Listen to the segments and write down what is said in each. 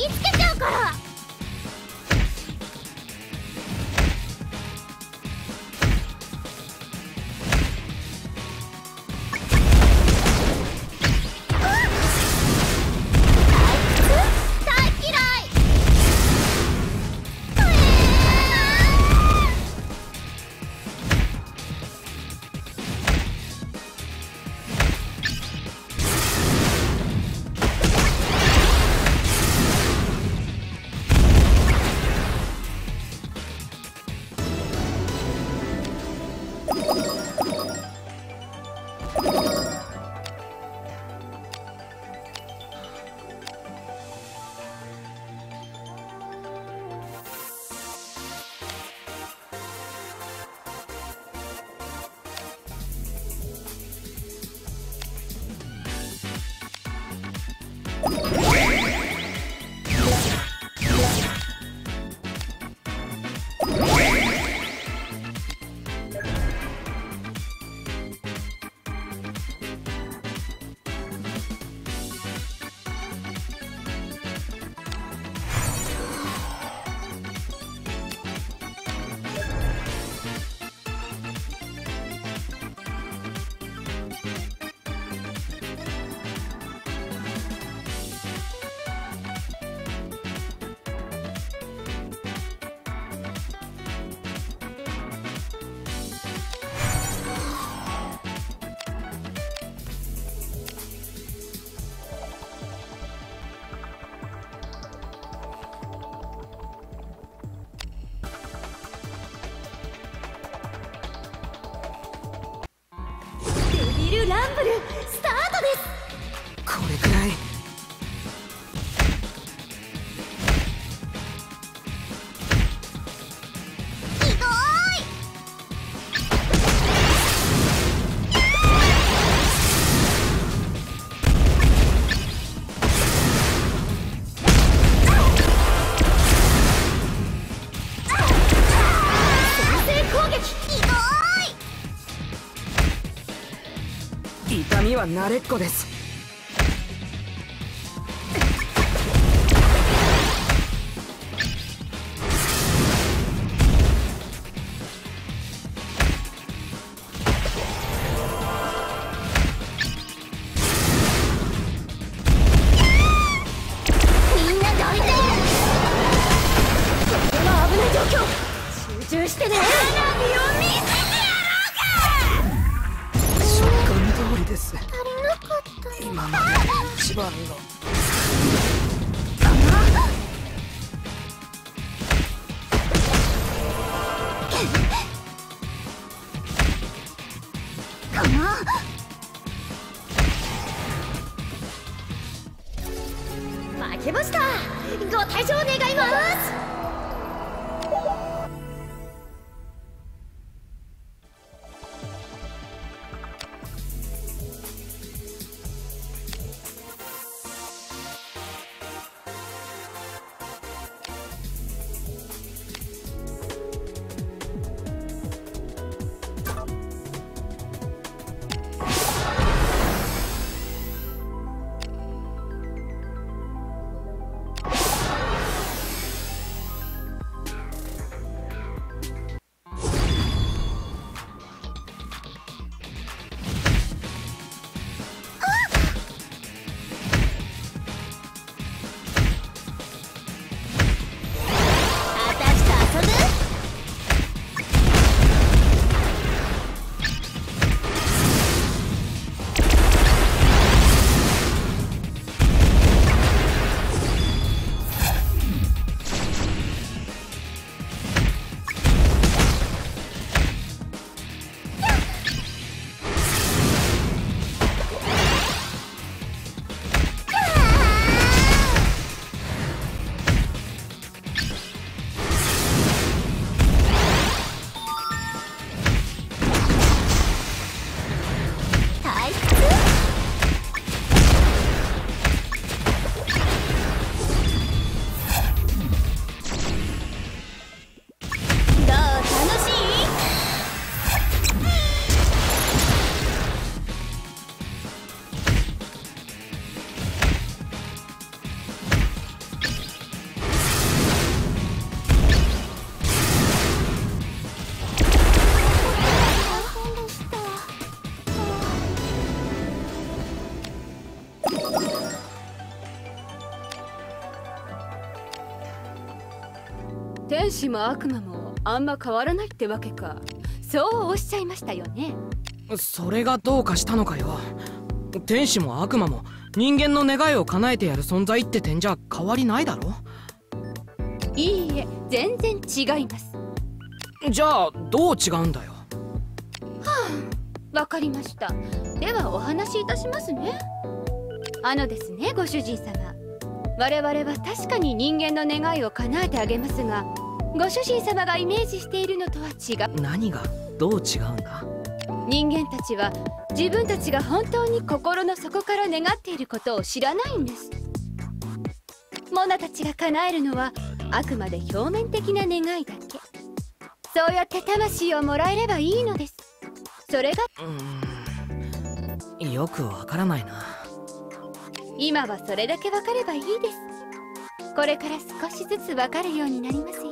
きつけちゃうから。ランブルスタートです。これくらい。ひどーい。先制攻撃。ひどーい。痛みは慣れっこです。みんなどいて。とても危ない状況。集中してね。花火を見せてやろうか。通りです。足りなかった。今まで一番の。負けました。ご退場願います。天使も悪魔もあんま変わらないってわけか。そうおっしゃいましたよね。それがどうかしたのかよ。天使も悪魔も人間の願いを叶えてやる存在って点じゃ変わりないだろ。いいえ、全然違います。じゃあどう違うんだよ。わかりました。ではお話しいたしますね。ですね、ご主人様、我々は確かに人間の願いを叶えてあげますが、ご主人様がイメージしているのとは違う。何がどう違うんだ。人間たちは自分たちが本当に心の底から願っていることを知らないんです。モナたちが叶えるのはあくまで表面的な願いだけ。そうやって魂をもらえればいいのです。それがよくわからないな。今はそれだけわかればいいです。これから少しずつわかるようになりますよ。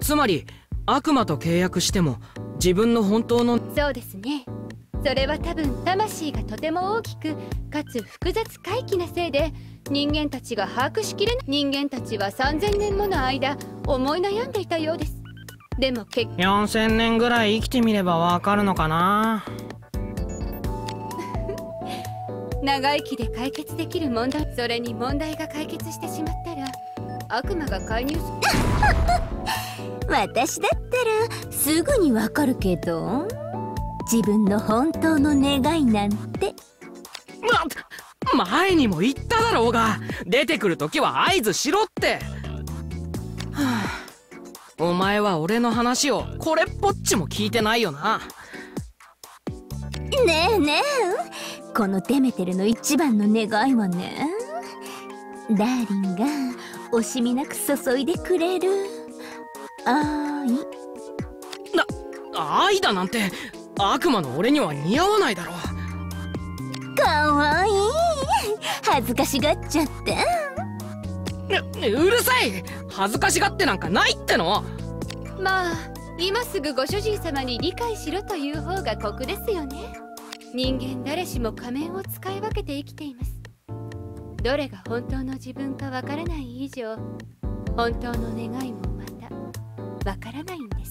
つまり悪魔と契約しても自分の本当の。そうですね。それは多分魂がとても大きくかつ複雑怪奇なせいで人間たちが把握しきれない。人間たちは3000年もの間思い悩んでいたようです。でも4000年ぐらい生きてみればわかるのかな。長生きで解決できる問題。それに問題が解決してしまったら悪魔が介入する。私だったらすぐにわかるけど、自分の本当の願いなんて。前にも言っただろうが、出てくる時は合図しろって、はあ、お前は俺の話をこれっぽっちも聞いてないよな。ねえねえ、このデメテルの一番の願いはね、ダーリンが惜しみなく注いでくれる愛。愛だなんて悪魔の俺には似合わないだろう。かわいい、恥ずかしがっちゃって。うるさい、恥ずかしがってなんかないっての。まあ今すぐご主人様に理解しろという方が酷ですよね。人間誰しも仮面を使い分けて生きています。どれが本当の自分かわからない以上、本当の願いもまたわからないんです。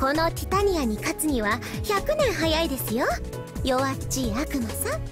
このティタニアに勝つには100年早いですよ、弱っちい悪魔さん。